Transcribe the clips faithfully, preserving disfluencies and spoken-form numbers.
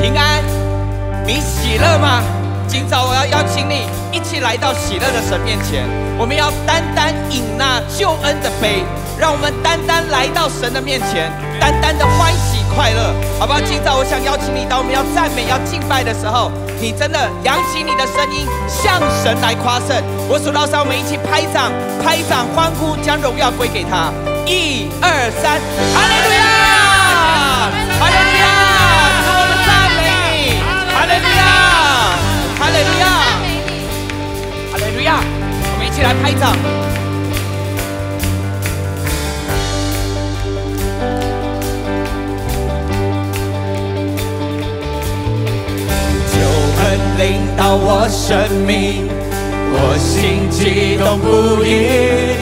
平安，你喜乐吗？今早我要邀请你一起来到喜乐的神面前，我们要单单饮那救恩的杯，让我们单单来到神的面前，单单的欢喜快乐，好不好？今早我想邀请你，当我们要赞美、要敬拜的时候，你真的扬起你的声音，向神来夸胜。我数到三，我们一起拍掌、拍掌、欢呼，将荣耀归给他。一二三，哈利路亚！ 哈利路亚！主，我们赞美你！哈利路亚！哈利路亚！哈利路亚！我们一起来拍掌。救恩临到我生命，我心激动不已，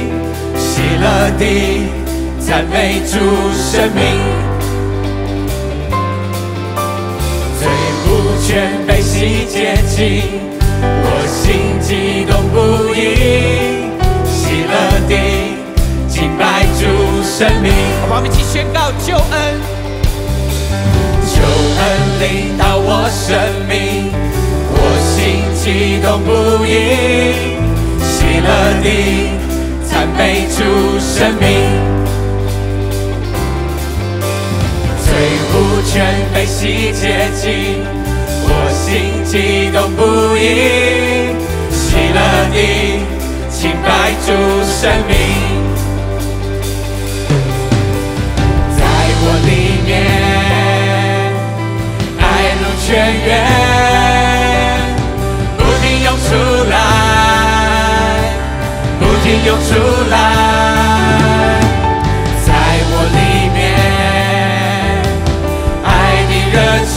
喜乐地赞美主生命。 全被洗洁净，我心激动不已，喜乐地敬拜主生命。我们一起宣告救恩，救恩临到我生命，我心激动不已，喜乐地赞美主生命。 罪污全被洗洁净，我心激动不已，喜乐地敬拜主生命，在我里面，爱如泉源，不停涌出来，不停涌出来。 热情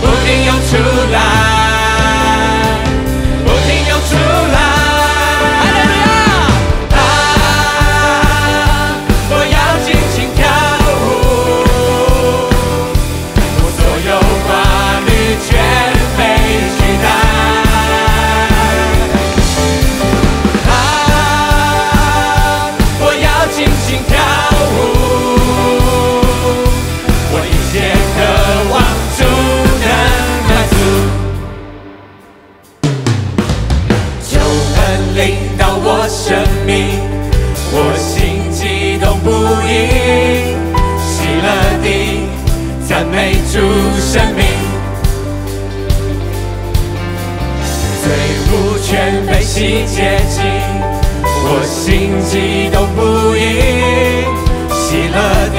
不停涌出来，不停涌出来。哈利路亚！啊，我要尽情跳舞，我所有华丽全被取代。啊，我要尽情跳舞。 生命，我心激动不已，喜乐地赞美主生命。罪污全被洗洁净，我心激动不已，喜乐地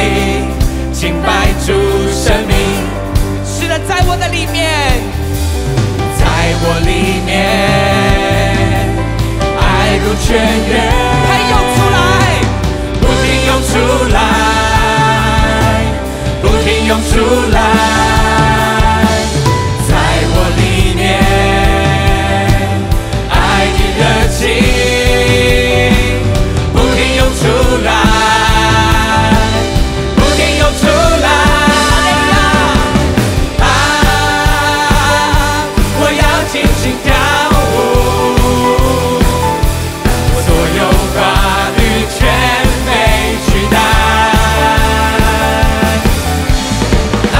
敬拜主生命。是的，在我的里面，在我里面。 如泉源，涌出来，不停涌出来，不停涌出来，在我里面，爱的热情，不停涌出来，不停涌出来。啊，我要尽情跳。 全被取代。啊，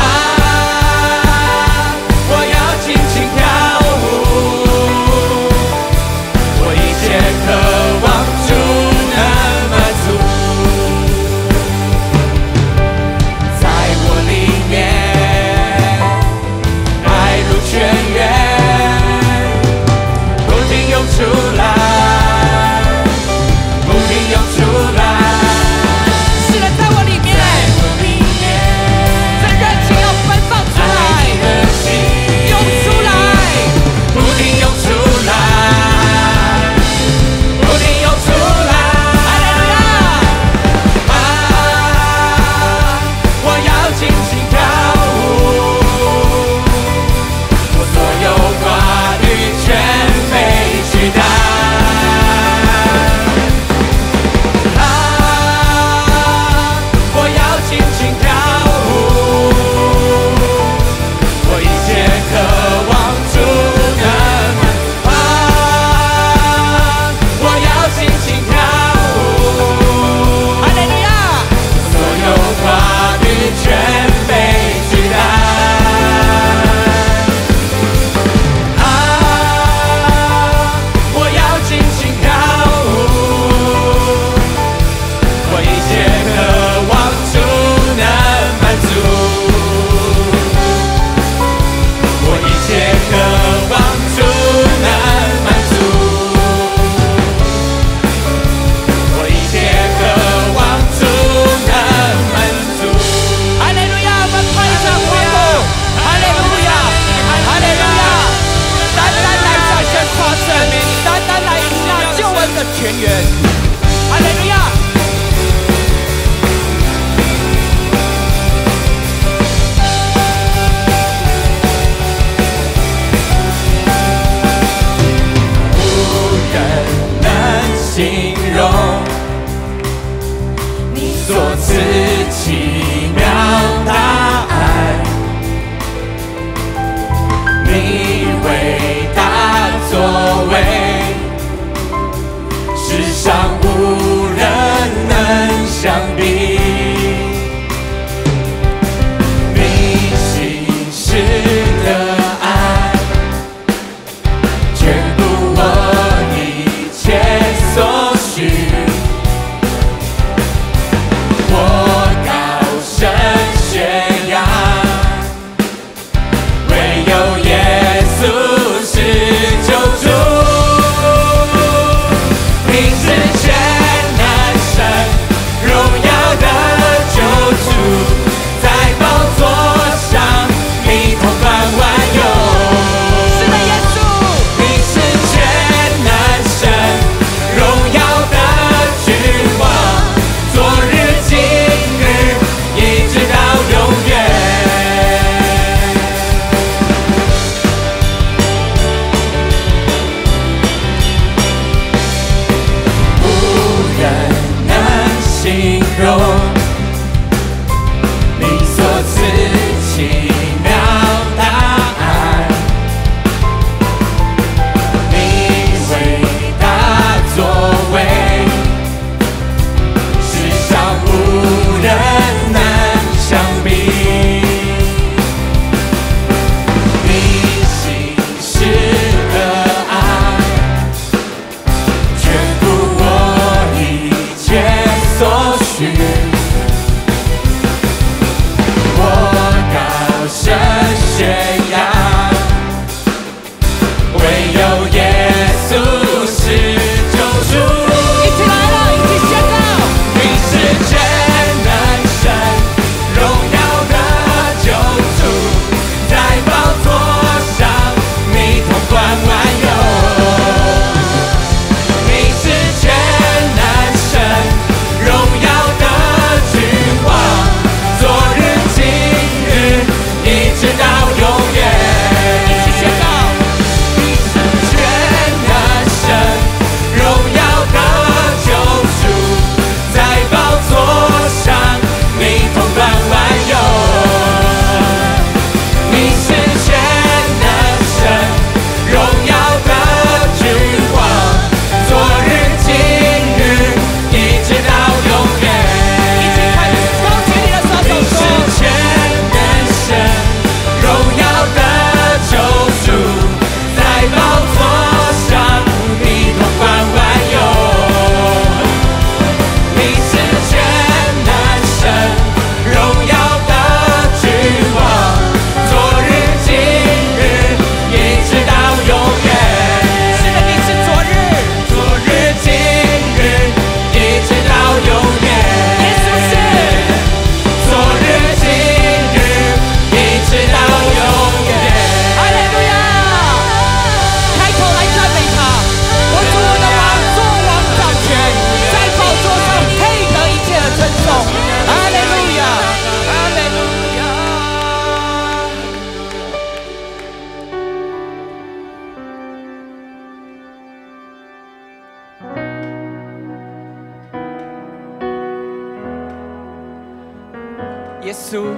예수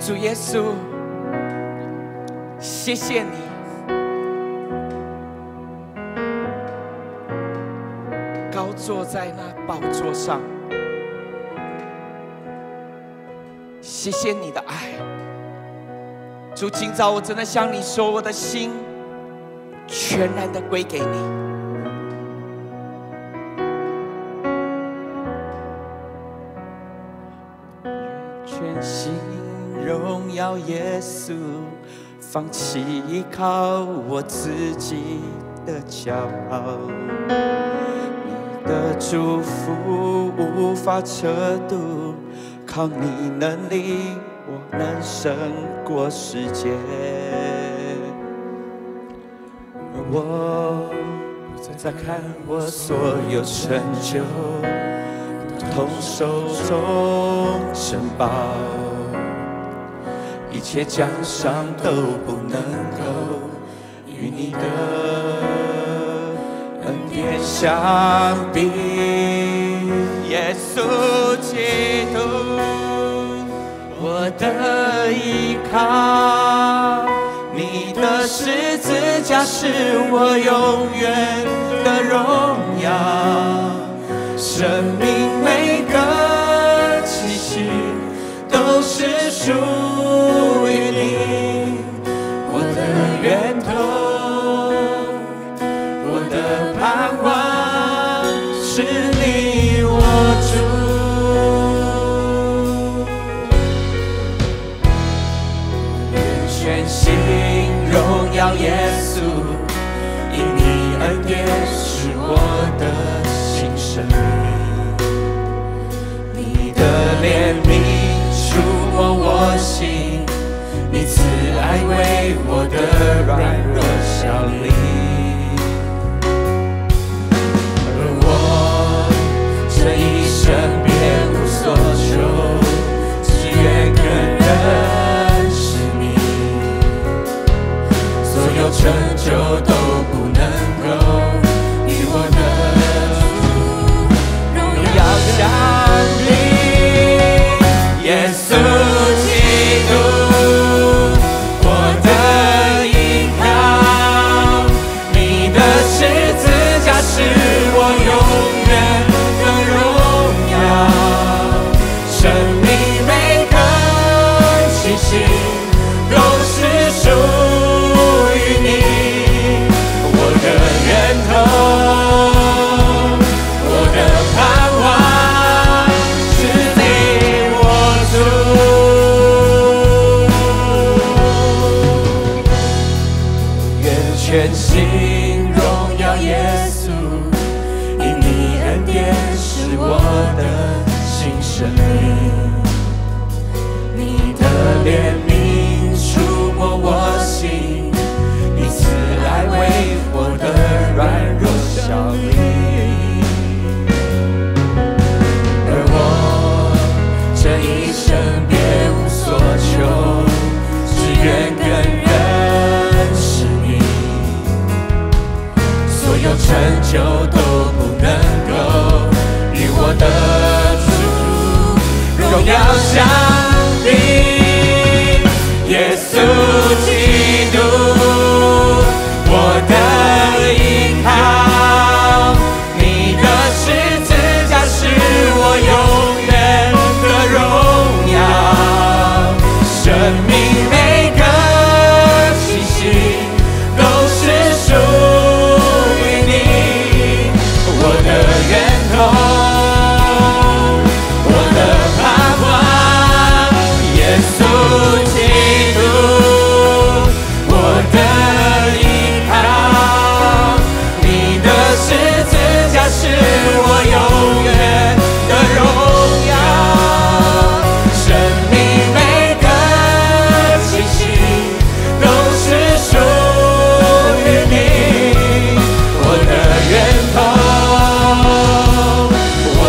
주 예수 谢谢你 高坐在那宝座上 谢谢你的爱 主今早我真的向你说 我的心全然的归给你 耶稣，放弃依靠我自己的骄傲，你的祝福无法测度，靠你能力，我能胜过世界。而我再看我所有成就，同手中珍宝。 一切奖赏都不能够与你的恩典相比，耶稣基督，我的依靠，你的十字架是我永远的荣耀，生命每个气息都是属。 耶稣，因你恩典是我的新生命，你的怜悯触摸我心，你慈爱为我的软弱效力。而我这一生别无所求，只愿更认。 成就都不能够与我的主荣耀相比，耶稣基督，我的依靠，你的十字架是我永远的荣耀，生命每个气息都是属。 就都不能够与我的主荣耀相比，耶稣基督，我的依靠，你的十字架是我永远的荣耀，生命每个气息都是属。 我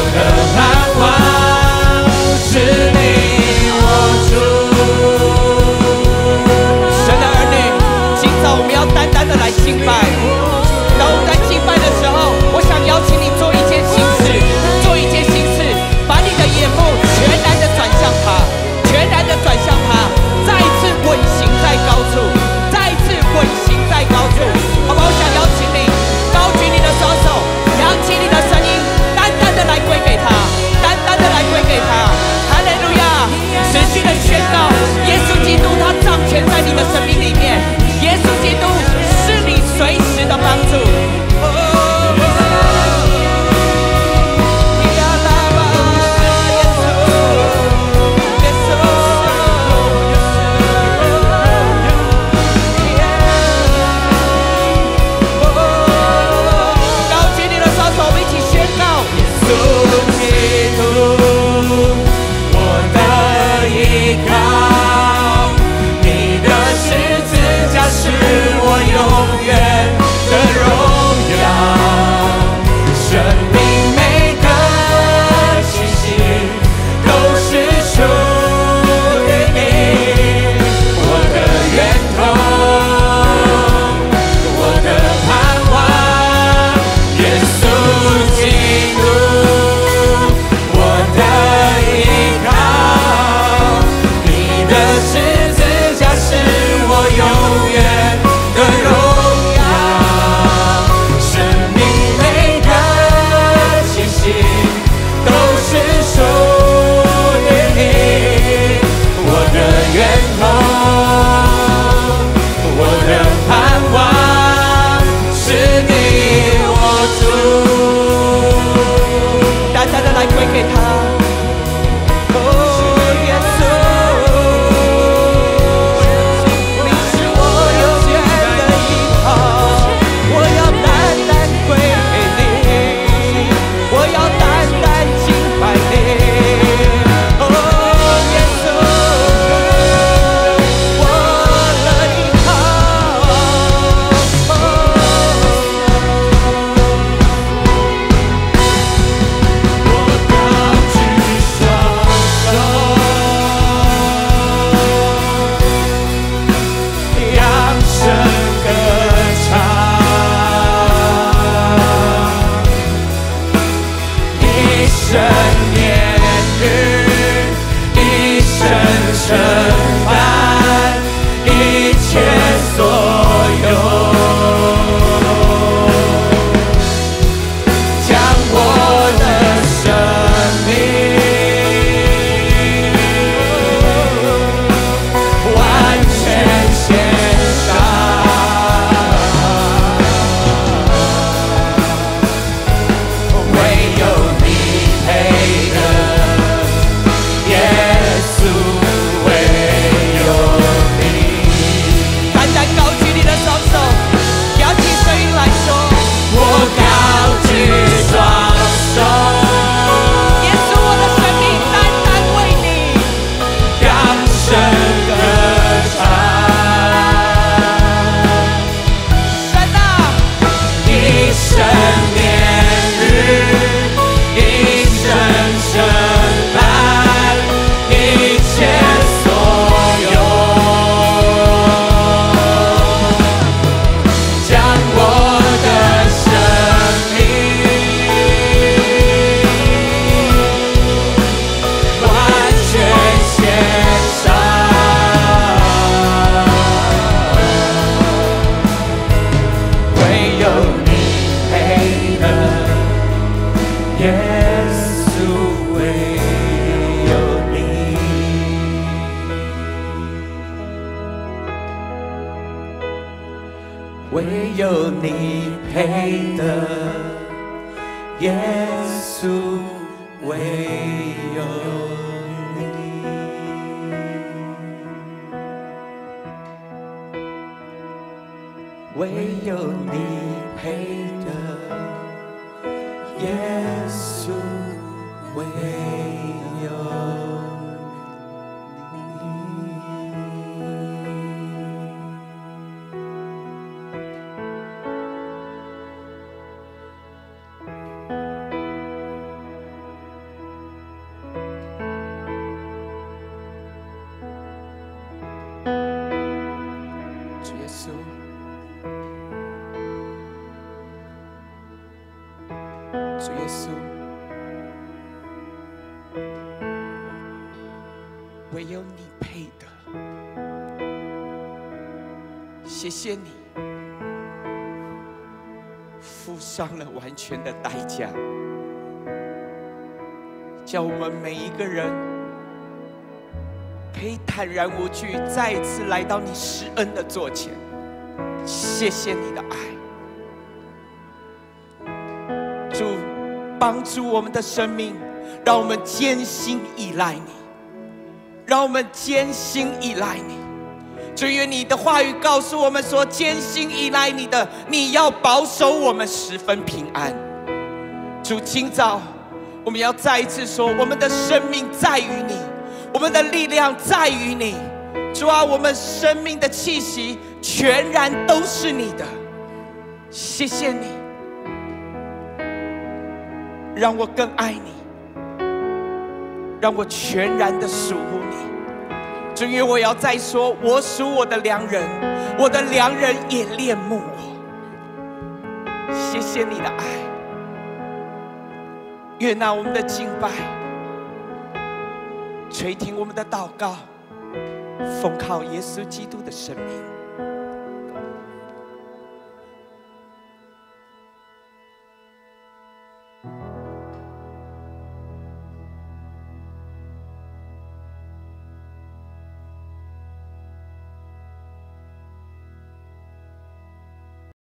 有你配得，耶稣唯有你。唯有你配得，耶稣唯有你。 谢谢你，付上了完全的代价，叫我们每一个人可以坦然无惧，再一次来到你施恩的座前。谢谢你的爱，主帮助我们的生命，让我们艰辛依赖你，让我们艰辛依赖你。 至于你的话语告诉我们说：“艰辛依赖你的，你要保守我们十分平安。”主，今早我们要再一次说：“我们的生命在于你，我们的力量在于你。”主啊，我们生命的气息全然都是你的。谢谢你，让我更爱你，让我全然的属乎你。 主，因为我要再说，我属我的良人，我的良人也恋慕我。谢谢你的爱，悦纳我们的敬拜，垂听我们的祷告，奉靠耶稣基督的圣名。